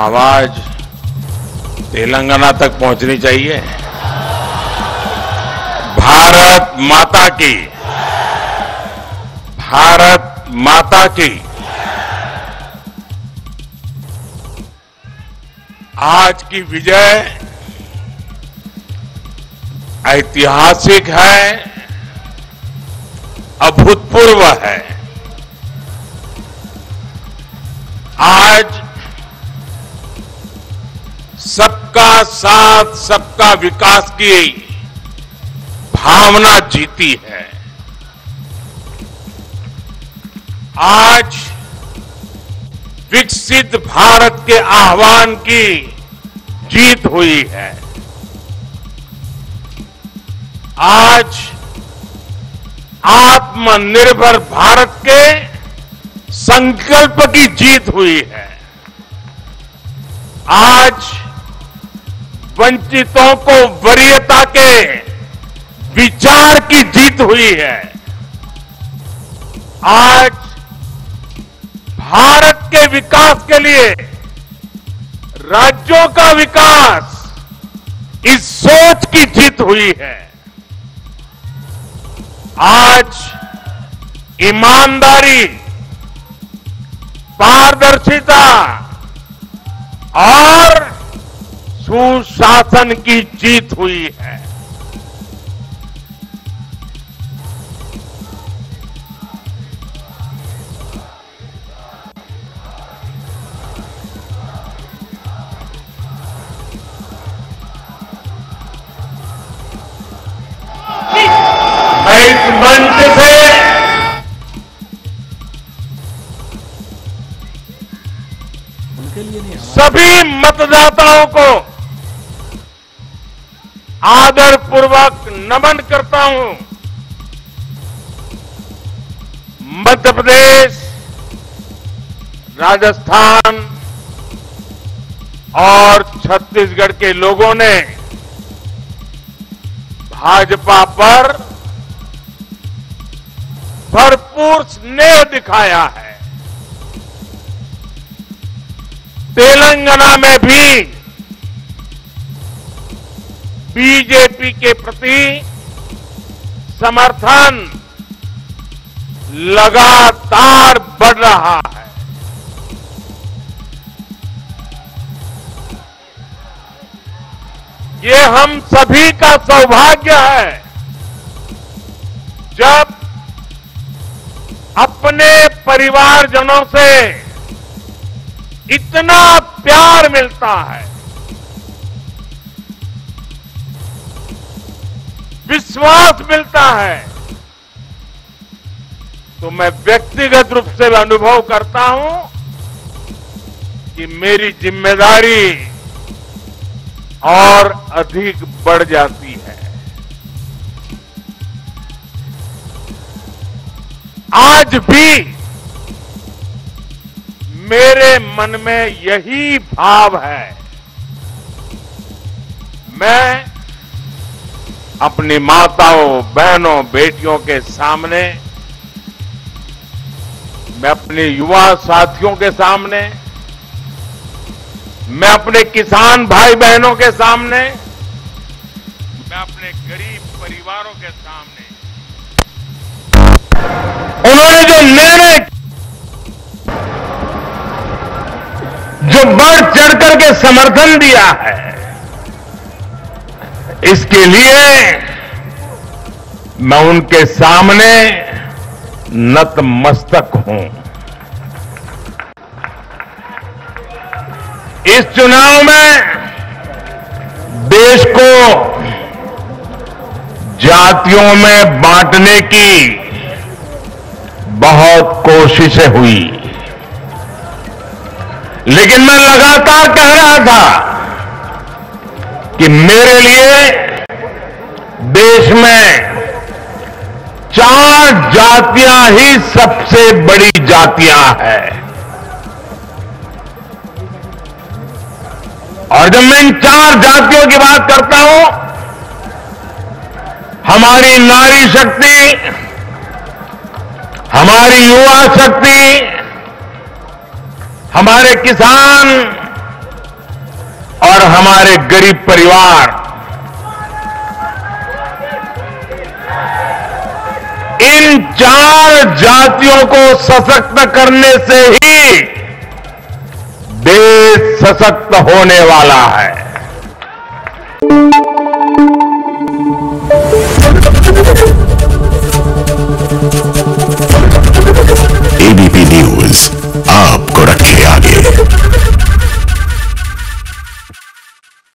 आवाज तेलंगाना तक पहुंचनी चाहिए। भारत माता की, भारत माता की। आज की विजय ऐतिहासिक है, अभूतपूर्व है। आज सबका साथ सबका विकास की भावना जीती है। आज विकसित भारत के आह्वान की जीत हुई है। आज आत्मनिर्भर भारत के संकल्प की जीत हुई है। आज वंचितों को वरीयता के विचार की जीत हुई है। आज भारत के विकास के लिए राज्यों का विकास, इस सोच की जीत हुई है। आज ईमानदारी, पारदर्शिता और सुशासन की जीत हुई है। सभी मतदाताओं को आदरपूर्वक नमन करता हूं। मध्य प्रदेश, राजस्थान और छत्तीसगढ़ के लोगों ने भाजपा पर भरपूर स्नेह दिखाया है। तेलंगाना में भी बीजेपी के प्रति समर्थन लगातार बढ़ रहा है। ये हम सभी का सौभाग्य है जब अपने परिवारजनों से इतना प्यार मिलता है। विश्वास मिलता है। तो मैं व्यक्तिगत रूप से अनुभव करता हूं कि मेरी जिम्मेदारी और अधिक बढ़ जाती है। आज भी मेरे मन में यही भाव है। मैं अपनी माताओं, बहनों, बेटियों के सामने, मैं अपने युवा साथियों के सामने, मैं अपने किसान भाई बहनों के सामने, मैं अपने गरीब परिवारों के सामने उन्होंने जो निर्णय, जो बढ़ चढ़ करके समर्थन दिया है, इसके लिए मैं उनके सामने नतमस्तक हूं। इस चुनाव में देश को जातियों में बांटने की बहुत कोशिशें हुई, लेकिन मैं लगातार कह रहा था कि मेरे लिए देश में चार जातियां ही सबसे बड़ी जातियां हैं। और जब मैं इन चार जातियों की बात करता हूं, हमारी नारी शक्ति, हमारी युवा शक्ति, हमारे किसान, और हमारे गरीब परिवार, इन चार जातियों को सशक्त करने से ही देश सशक्त होने वाला है।